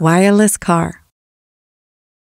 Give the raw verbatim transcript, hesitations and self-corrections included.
WirelessCar.